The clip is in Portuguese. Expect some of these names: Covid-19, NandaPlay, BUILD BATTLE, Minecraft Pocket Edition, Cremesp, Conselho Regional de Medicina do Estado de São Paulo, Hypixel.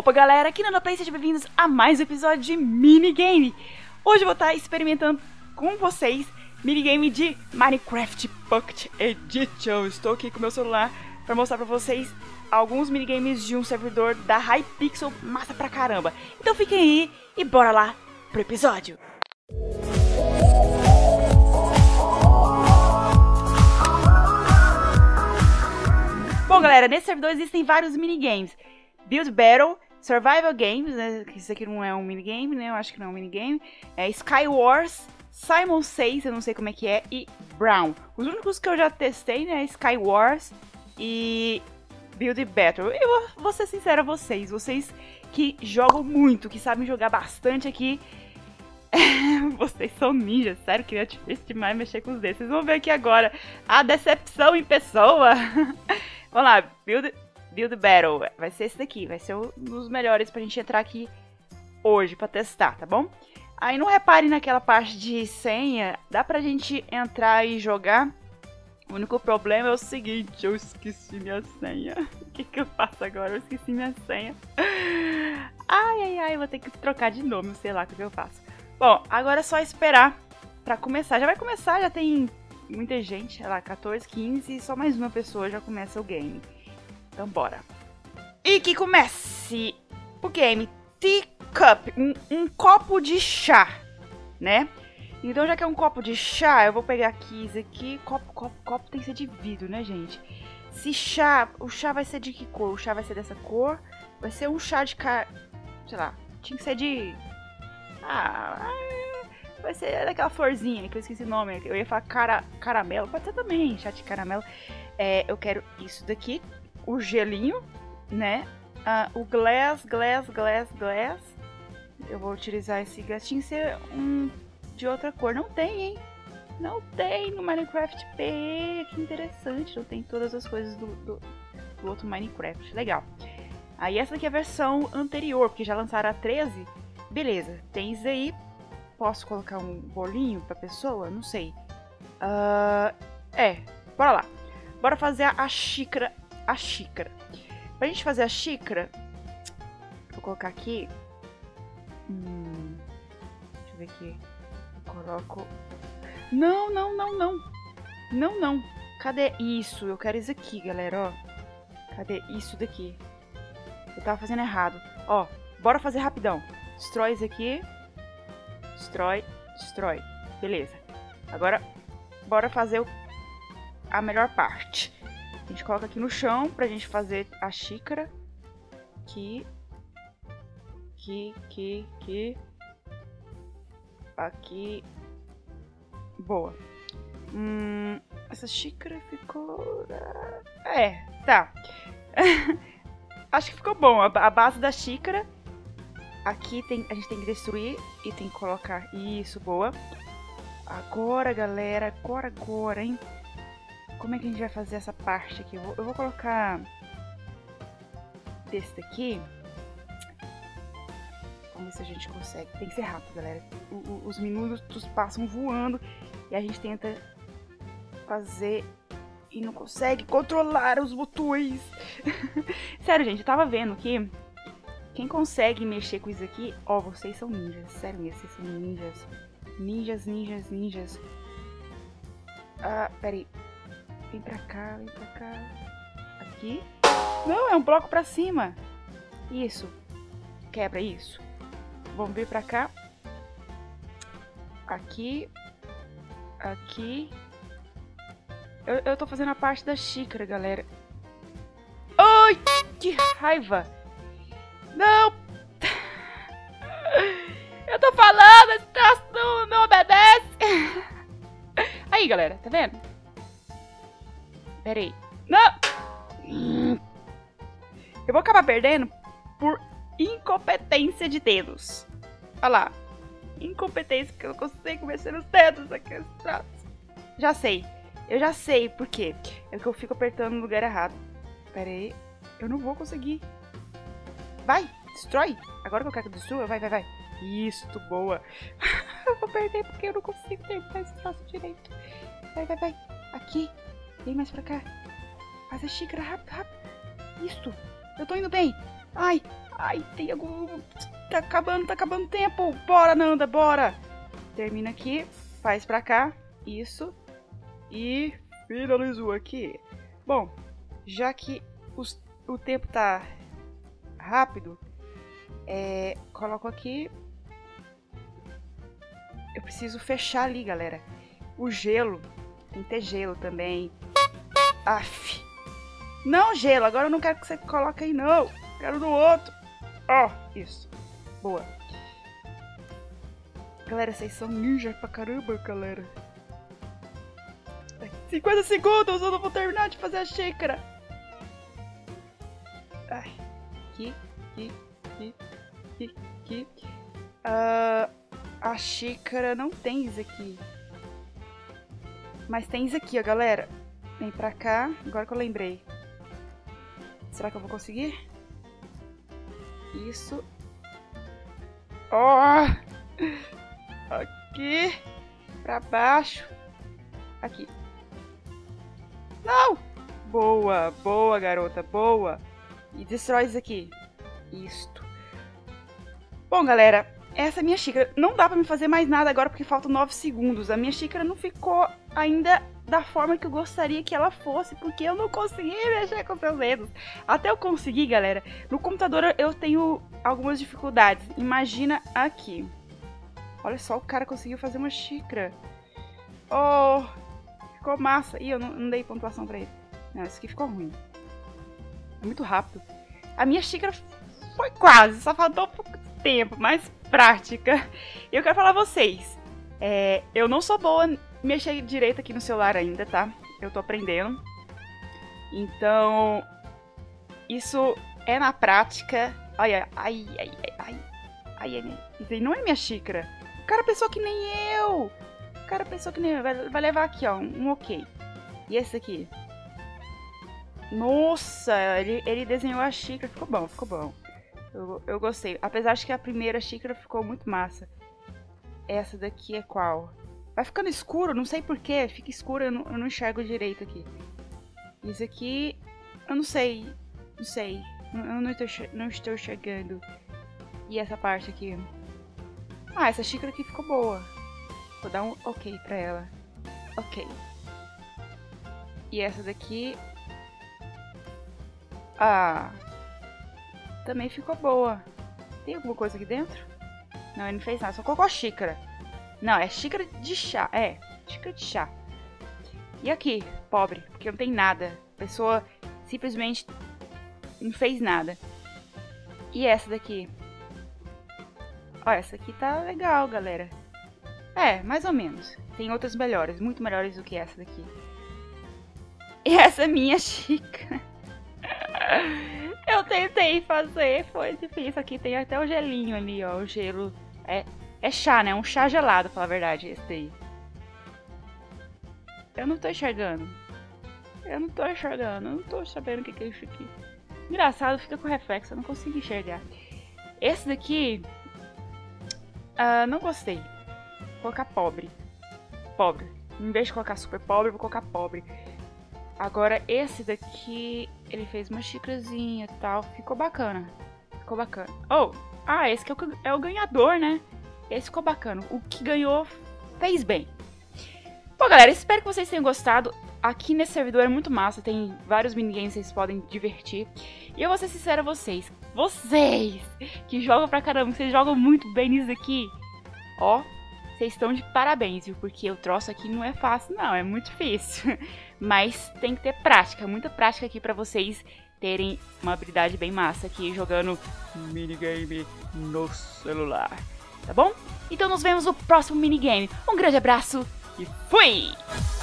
Opa galera, aqui na NandaPlay, sejam bem-vindos a mais um episódio de minigame. Hoje eu vou estar experimentando com vocês minigame de Minecraft Pocket Edition. Estou aqui com meu celular para mostrar para vocês alguns minigames de um servidor da Hypixel, massa pra caramba. Então fiquem aí e bora lá pro episódio. Bom galera, nesse servidor existem vários minigames. Build Battle, Survival Games, né? Isso aqui não é um minigame, né? Eu acho que não é um minigame. É Sky Wars, Simon 6, eu não sei como é que é, e Brown. Os únicos que eu já testei, né? Sky Wars e Build Battle. Eu vou ser sincera a vocês. Vocês que jogam muito, que sabem jogar bastante aqui. Vocês são ninjas, sério, que é difícil demais mexer com os dedos. Vocês vão ver aqui agora a decepção em pessoa. Vamos lá, Build Battle, vai ser esse daqui, vai ser um dos melhores pra gente entrar aqui hoje pra testar, tá bom? Aí não repare naquela parte de senha, dá pra gente entrar e jogar. O único problema é o seguinte, eu esqueci minha senha. O que que eu faço agora? Eu esqueci minha senha. Ai, ai, ai, vou ter que trocar de nome, sei lá o que eu faço. Bom, agora é só esperar pra começar. Já vai começar, já tem muita gente, sei lá, 14, 15, só mais uma pessoa já começa o game. Então bora. E que comece o game. Teacup, um copo de chá, né? Então já que é um copo de chá, eu vou pegar aqui isso aqui. Copo tem que ser de vidro, né, gente? Se chá, o chá vai ser de que cor? O chá vai ser dessa cor. Vai ser um chá de sei lá, tinha que ser de... vai ser daquela florzinha, que eu esqueci o nome. Eu ia falar caramelo, pode ser também, chá de caramelo. É, eu quero isso daqui. O gelinho, né? O glass. Eu vou utilizar esse glass. Tinha que ser um de outra cor. Não tem, hein? Não tem no Minecraft PE. Que interessante. Não tem todas as coisas do outro Minecraft. Legal. Aí essa daqui é a versão anterior, porque já lançaram a 13. Beleza. Tem isso aí. Posso colocar um bolinho pra pessoa? Não sei. Bora lá. Bora fazer a xícara. Pra gente fazer a xícara, vou colocar aqui. Deixa eu ver aqui. Coloco. Não. Cadê isso? Eu quero isso aqui, galera, ó. Cadê isso daqui? Eu tava fazendo errado. Ó, bora fazer rapidão. Destrói isso aqui. Destrói. Beleza. Agora, bora fazer a melhor parte. A gente coloca aqui no chão pra gente fazer a xícara. Aqui. Aqui. Boa. Essa xícara ficou... tá. Acho que ficou bom. A base da xícara. Aqui a gente tem que destruir e tem que colocar... Isso, boa. Agora, galera. Agora, hein? Como é que a gente vai fazer essa parte aqui? Eu vou colocar desse daqui. Vamos ver se a gente consegue. Tem que ser rápido, galera. Os minutos passam voando e a gente tenta fazer e não consegue controlar os botões. Sério, gente, eu tava vendo que quem consegue mexer com isso aqui... Ó, vocês são ninjas. Sério mesmo, vocês são ninjas. Ninjas. Peraí. Vem pra cá. Aqui. Não, é um bloco pra cima. Isso. Quebra isso. Vamos vir pra cá. Aqui. Eu tô fazendo a parte da xícara, galera. Ai, que raiva. Não. Eu tô falando, esse traço não obedece. Aí, galera, tá vendo? Peraí. Não! Eu vou acabar perdendo por incompetência de dedos. Olha lá. Incompetência, porque eu não consigo mexer nos dedos aqui. Já sei. Eu já sei por quê. É que eu fico apertando no lugar errado. Peraí. Eu não vou conseguir. Vai! Destrói! Agora que eu quero que eu destrua, vai. Isso, boa. Eu vou perder porque eu não consigo terminar esse traço direito. Vai. Aqui. Vem mais pra cá. Faz a xícara, rápido. Isso. Eu tô indo bem. Ai, ai, tem algum... tá acabando o tempo. Bora, Nanda, bora. Termina aqui, faz pra cá. Isso. E finalizou aqui. Bom, já que o tempo tá rápido, coloco aqui. Eu preciso fechar ali, galera. O gelo. Tem que ter gelo também. Aff. Não, gelo. Agora eu não quero que você coloque aí, não. Quero no outro. Ó, isso. Boa. Galera, vocês são ninjas pra caramba, galera. 50 segundos. Eu não vou terminar de fazer a xícara. Ai. Aqui. A xícara não tem isso aqui. Mas tem isso aqui, ó, galera. Vem pra cá. Agora que eu lembrei. Será que eu vou conseguir? Isso. Ó! Oh! Aqui. Pra baixo. Aqui. Não! Boa, boa, garota. Boa. E destrói isso aqui. Isto. Bom, galera. Essa é a minha xícara. Não dá pra me fazer mais nada agora porque faltam 9 segundos. A minha xícara não ficou ainda da forma que eu gostaria que ela fosse, porque eu não consegui mexer com seus dedos. Até eu conseguir, galera. No computador eu tenho algumas dificuldades. Imagina aqui. Olha só, o cara conseguiu fazer uma xícara. Oh, ficou massa. Ih, eu não dei pontuação pra ele. Não, isso aqui ficou ruim. É muito rápido. A minha xícara foi quase, só faltou pouco tempo, mas... prática. E eu quero falar a vocês, eu não sou boa a mexer direito aqui no celular ainda, tá? Eu tô aprendendo. Então, isso é na prática. Olha, isso aí não é minha xícara. O cara pensou que nem eu. Vai levar aqui, ó, um ok. E esse aqui? Nossa, ele desenhou a xícara. Ficou bom, ficou bom. Eu gostei. Apesar de que a primeira xícara ficou muito massa. Essa daqui é qual? Vai ficando escuro, não sei porquê. Fica escuro, eu não enxergo direito aqui. Isso aqui... eu não sei. Não sei. Eu não estou enxergando. E essa parte aqui? Ah, essa xícara aqui ficou boa. Vou dar um ok pra ela. Ok. E essa daqui... ah... também ficou boa. Tem alguma coisa aqui dentro? Não, ele não fez nada. Só colocou xícara. Não, é xícara de chá. É, xícara de chá. E aqui, pobre, porque não tem nada. A pessoa simplesmente não fez nada. E essa daqui? Ó, essa aqui tá legal, galera. É, mais ou menos. Tem outras melhores, muito melhores do que essa daqui. E essa é minha xícara. Eu tentei fazer, foi difícil. Aqui tem até o gelinho ali, ó. O gelo é chá, né? Um chá gelado, pra falar a verdade, esse daí. Eu não tô enxergando. Eu não tô sabendo o que é isso aqui. Engraçado, fica com reflexo, eu não consigo enxergar. Esse daqui... não gostei. Vou colocar pobre. Pobre. Em vez de colocar super pobre, vou colocar pobre. Agora, esse daqui, ele fez uma xícarazinha e tal. Ficou bacana. Ficou bacana. Oh! Ah, esse que é o ganhador, né? Esse ficou bacana. O que ganhou fez bem. Bom, galera, espero que vocês tenham gostado. Aqui nesse servidor é muito massa. Tem vários minigames que vocês podem divertir. E eu vou ser sincera a vocês. Vocês que jogam pra caramba, vocês jogam muito bem nisso aqui. Ó. Vocês estão de parabéns, viu? Porque o troço aqui não é fácil, não. É muito difícil. Mas tem que ter prática. Muita prática aqui pra vocês terem uma habilidade bem massa aqui jogando minigame no celular. Tá bom? Então nos vemos no próximo minigame. Um grande abraço e fui!